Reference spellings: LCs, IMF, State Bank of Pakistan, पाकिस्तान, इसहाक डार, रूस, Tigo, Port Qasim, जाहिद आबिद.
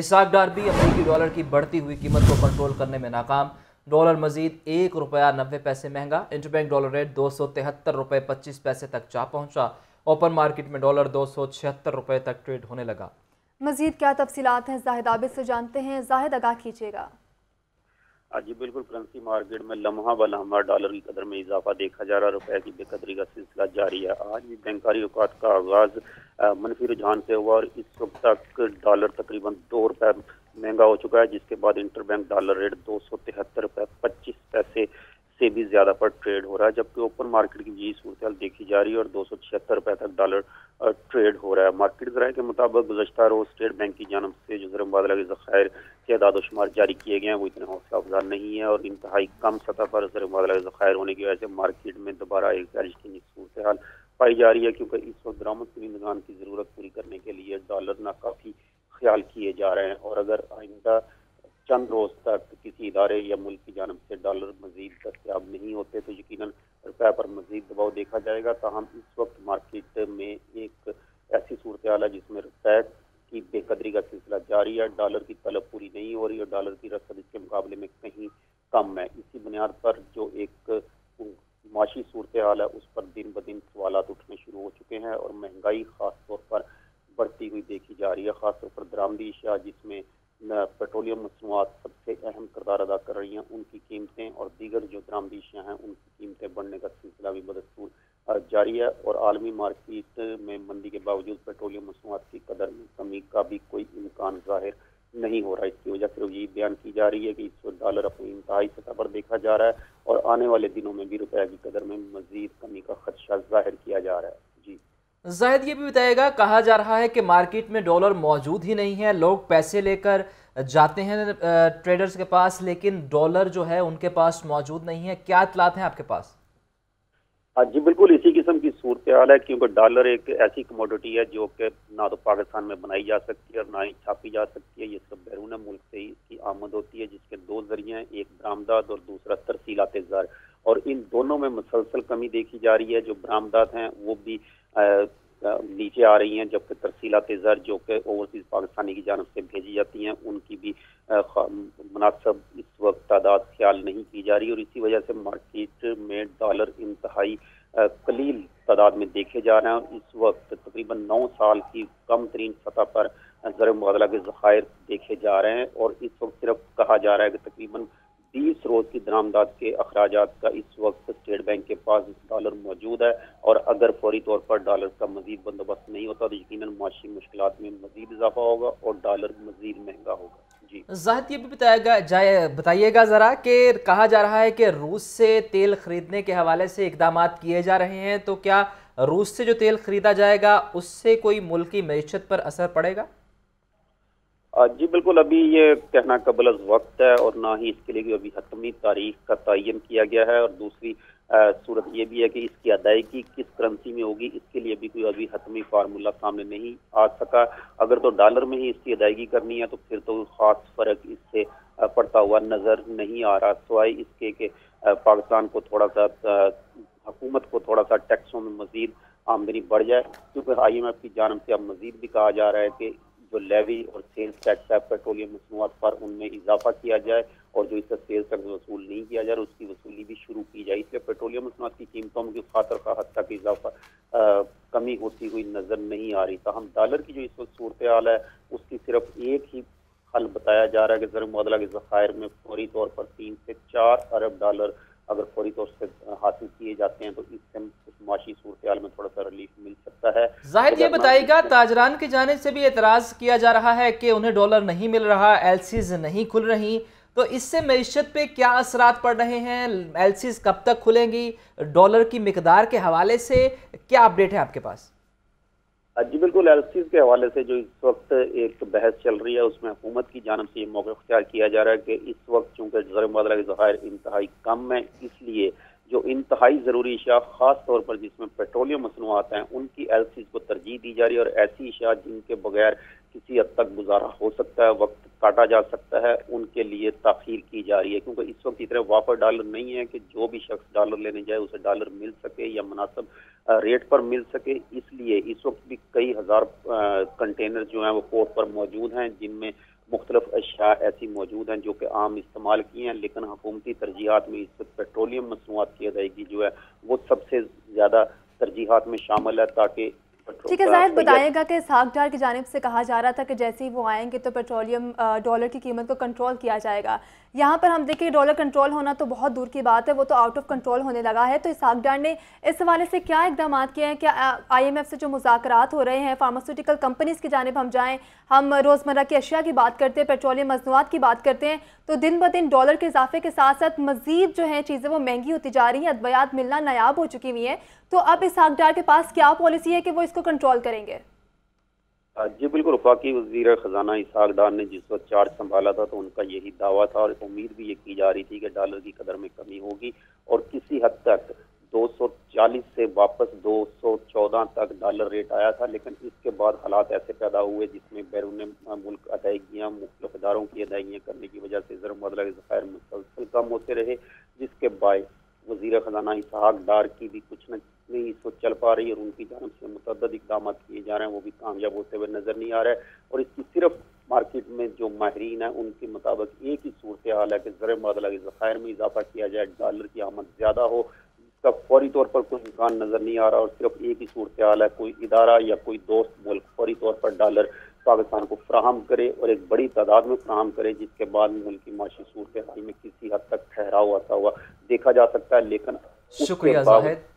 इसहाक डार भी अमेरिकी डॉलर की बढ़ती हुई कीमत को कंट्रोल करने में नाकाम। डॉलर मजीद 1.90 रुपये महंगा। इंटरबैंक डॉलर रेट 273.25 रुपये तक जा पहुँचा। ओपन मार्केट में डॉलर 276 रुपये तक ट्रेड होने लगा। मजीद क्या तफसीलात हैं जाहिद आबिद से जानते हैं। जाहिद आगाह कीजिएगा। जी बिल्कुल, करेंसी मार्केट में लम्हा ब लम्हा डॉलर की कदर में इजाफा देखा जा रहा है। रुपये की बेकदरी का सिलसिला जारी है। आज भी बैंकारी औकात का आगाज मनफी रुझान से हुआ और इस वक्त तक डॉलर तकरीबन 2 रुपये महंगा हो चुका है, जिसके बाद इंटरबैंक डॉलर रेट 273.25 रुपये से भी ज्यादा पर ट्रेड हो रहा है, जबकि ओपन मार्केट की यही सूरत देखी जा रही है और 276 रुपये तक डॉलर ट्रेड हो रहा है। मार्केट जराये के मुताबिक गुज़श्ता रोज स्टेट बैंक की जानब से जो ज़र मुबादला के ज़खायर के अदाद और शुमार जारी किए गए हैं वो इतने हौसला अफजा नहीं है और इंतहाई कम सतह पर ज़र मुबादला के ज़खायर होने की वजह से मार्केट में दोबारा एक दर्ज की सूरत हाल पाई जा रही है, क्योंकि इस वक्त दरामद निगरान की ज़रूरत पूरी करने के लिए डॉलर नाकाफी ख्याल किए जा रहे हैं और अगर आइंदा चंद रोज तक किसी इदारे या मुल्क की जानब से डॉलर मजीद दस्तियाब नहीं होते तो यकीनन रुपये पर मजीद दबाव देखा जाएगा। ताहम इस वक्त मार्केट में एक ऐसी सूरत हाल है जिसमें रुपये की बेकदरी का सिलसिला जारी है, डॉलर की तलब पूरी नहीं हो रही और डॉलर की रसद इसके मुकाबले में कहीं कम है। इसी बुनियाद पर जो एक माशी सूरत हाल है उस पर दिन ब दिन सवालात उठने शुरू हो चुके हैं और महंगाई खासतौर पर बढ़ती हुई देखी जा रही है, खासतौर पर दरामदी अशिया जिसमें पेट्रोलियम मसनूआत सबसे अहम किरदार अदा कर रही हैं, उनकी कीमतें और दीगर जो दरामदी अशिया हैं उनकी कीमतें बढ़ने का सिलसिला भी बदस्तूर जारी है और आलमी मार्केट में मंदी के बावजूद पेट्रोलियम मसनूआत की कदर में कमी का भी कोई इम्कान ज़ाहिर नहीं हो रहा है। इसकी वजह सिर्फ यही बयान की जा रही है कि इस वक्त डॉलर अपनी इंतहाई सतह पर देखा जा रहा है और आने वाले दिनों में भी रुपये की कदर में मज़ीद कमी का खदशा ज़ाहिर किया जा रहा है। जी जाहिद, ये भी बताएगा, कहा जा रहा है कि मार्केट में डॉलर मौजूद ही नहीं है, लोग पैसे लेकर जाते हैं ट्रेडर्स के पास लेकिन डॉलर जो है उनके पास मौजूद नहीं है, क्या इत्तलात हैं आपके पास? जी बिल्कुल, इसी किस्म की सूरत हाल है क्योंकि डॉलर एक ऐसी कमोडिटी है जो कि ना तो पाकिस्तान में बनाई जा सकती है और ना ही छापी जा सकती है, ये सब बैरून मुल्क से ही इसकी आमद होती है, जिसके दो जरिए हैं, एक बरामदात और दूसरा तरसीलात ज़र और इन दोनों में मुसलसल कमी देखी जा रही है। जो बरामदात हैं वो भी नीचे आ रही हैं, जबकि तरसीलात ज़र जो कि ओवरसीज़ पाकिस्तानी की जानब से भेजी जाती हैं उनकी भी मुनासब इस वक्त तादाद ख्याल नहीं की जा रही और इसी वजह से मार्केट में डॉलर इंतहाई कलील तादाद में देखे जा रहे हैं और इस वक्त तकरीबन 9 साल की कम तरीन सतह पर ज़र मुबादला के ज़खायर देखे जा रहे हैं और इस वक्त सिर्फ कहा जा रहा है कि तकरीबन 20 रोज़ की दरामदाद के अखराजात का इस वक्त स्टेट बैंक के पास डॉलर मौजूद है और अगर फौरी तौर पर डॉलर का मजीद बंदोबस्त नहीं होता तो यकीनन माशी मुश्किलात में मजीद इजाफा होगा और डॉलर मजीद महंगा होगा। जी जाहिद, ये भी बताइएगा ज़रा कि कहा जा रहा है कि रूस से तेल खरीदने के हवाले से इकदाम किए जा रहे हैं, तो क्या रूस से जो तेल खरीदा जाएगा उससे कोई मुल्क की मैशत पर असर पड़ेगा? जी बिल्कुल, अभी ये कहना कबल अज़ वक्त है और ना ही इसके लिए अभी हतमी तारीख का तयन किया गया है और दूसरी सूरत ये भी है कि इसकी अदायगी किस करेंसी में होगी इसके लिए भी कोई अभी हतमी फार्मूला सामने नहीं आ सका। अगर तो डॉलर में ही इसकी अदायगी करनी है तो फिर तो ख़ास फ़र्क इससे पड़ता हुआ नज़र नहीं आ रहा, सवाए इसके कि पाकिस्तान को थोड़ा सा हुकूमत को थोड़ा सा टैक्सों में मज़ीद आमदनी बढ़ जाए, क्योंकि IMF की जानब से अब मज़ीद भी कहा जा रहा है कि जो लेवी और सेल्स टैक्स है पेट्रोलियम मसनूआत पर उनमें इजाफा किया जाए और जो इसका सेल्स टैक्स वसूल नहीं किया जा रहा उसकी वसूली भी शुरू की जाए, इसलिए पेट्रोलियम मसनूआत की कीमतों में खातर का हद तक इजाफा कमी होती हुई नज़र नहीं आ रही। ताहम डॉलर की जो इस वक्त सूरत हाल है उसकी सिर्फ एक ही हल बताया जा रहा है कि ज़र मुबादला के ज़खायर में फौरी तौर पर 3 से 4 अरब डॉलर अगर फौरी तौर से हासिल किए जाते हैं तो इससे माशी सूरत हाल में थोड़ा सा रिलीफ मिल सकता है। जाहिर, ये बताइएगा, ताजरान की जानिब से भी एतराज़ किया जा रहा है कि उन्हें डॉलर नहीं मिल रहा, LCs नहीं खुल रही, तो इससे मैशत पे क्या असरात पड़ रहे हैं? LCs कब तक खुलेंगी? डॉलर की मिकदार के हवाले से क्या अपडेट है आपके पास? जी बिल्कुल, LCs के हवाले से जो इस वक्त एक बहस चल रही है उसमें हुकूमत की जानब से ये मौका इख्तियार किया जा रहा है कि इस वक्त चूँकि ज़र मुबादला के ज़खायर इंतहाई कम है इसलिए जो इंतहाई ज़रूरी अशिया ख़ास तौर पर जिसमें पेट्रोलियम मसनूआत हैं उनकी LCs को तरजीह दी जा रही है और ऐसी अशिया जिनके बगैर किसी हद तक गुजारा हो सकता है, वक्त काटा जा सकता है, उनके लिए ताखीर की जा रही है क्योंकि इस वक्त इतने वापर डॉलर नहीं है कि जो भी शख्स डॉलर लेने जाए उसे डॉलर मिल सके या मुनासब रेट पर मिल सके, इसलिए इस वक्त भी कई हज़ार कंटेनर जो हैं वो पोर्ट पर मौजूद हैं जिनमें मुख्तलिफ अशिया ऐसी मौजूद हैं जो कि आम इस्तेमाल की हैं, लेकिन हुकूमती तरजीहत में इस वक्त पेट्रोलियम मसनूआत की अदायगी जो है वो सबसे ज़्यादा तरजीहत में शामिल है। ताकि ठीक है, जाहिर बताइएगा कि इसहाक डार की जानिब से कहा जा रहा था कि जैसे ही वो आएंगे तो पेट्रोलियम डॉलर की कीमत को कंट्रोल किया जाएगा। यहाँ पर हम देखिए डॉलर कंट्रोल होना तो बहुत दूर की बात है, वो तो आउट ऑफ कंट्रोल होने लगा है। तो इसहाक डार ने इस हवाले से क्या इकदाम किए हैं? क्या IMF से जो मुज़ाकरात हो रहे हैं, फार्मास्यूटिकल कंपनीज़ की जानिब हम जाएँ, हम रोज़मर्रा की अशिया की बात करते हैं, पेट्रोलियम मसनूआत की बात करते हैं, तो दिन ब दिन डॉलर के इजाफे के साथ साथ मज़ीद जो है चीज़ें वो महंगी होती जा रही हैं, अद्वियात मिलना नायाब हो चुकी हुई हैं। तो अब इसहाक डार के पास क्या पॉलिसी है कि वो इसको कंट्रोल करेंगे? जी बिल्कुल, वफाकी वज़ीर ख़जाना इसहाक डार ने जिस वक्त चार्ज संभाला था तो उनका यही दावा था और उम्मीद भी ये की जा रही थी कि डॉलर की कदर में कमी होगी और किसी हद तक 240 से वापस 214 तक डॉलर रेट आया था। लेकिन इसके बाद हालात ऐसे पैदा हुए जिसमें बैरून मुल्क अदायगियाँ, मुख्तलिफ इदारों की अदायगियाँ करने की वजह से ज़र मुअल्लक़ ज़ख़ायर मुसलसल कम होते रहे, जिसके बाद वज़ीर ख़जाना इसहाक डार की भी कुछ नहीं इसको चल पा रही है और उनकी जानिब से मुतअद्दिद इक़दाम किए जा रहे हैं, वो भी कामयाब होते हुए नज़र नहीं आ रहा है। और इसकी सिर्फ मार्केट में जो माहरीन है उनके मुताबिक एक ही सूरत हाल है कि ज़र मुअल्लक़ ज़ख़ायर में इजाफा किया जाए, डॉलर की आमद ज़्यादा हो, इसका फौरी तौर पर कोई इम्कान नज़र नहीं आ रहा। और सिर्फ एक ही सूरत हाल है, कोई इदारा या कोई दोस्त मुल्क फौरी तौर पर डॉलर पाकिस्तान को फ्राहम करे और एक बड़ी तादाद में फ्राहम करे, जिसके बाद मुल्क की माशी सूरत हाल में किसी हद तक ठहराव आता हुआ देखा जा सकता है। लेकिन शुक्रिया जाहिद।